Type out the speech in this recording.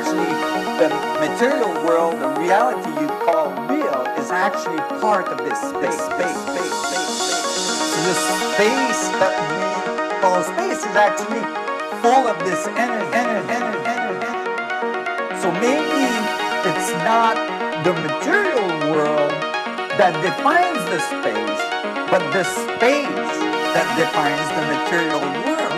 actually the material world, the reality you call real, is actually part of this space. So this space that we call space is actually full of this energy. So maybe it's not the material world that defines the space, but the space that defines the material world.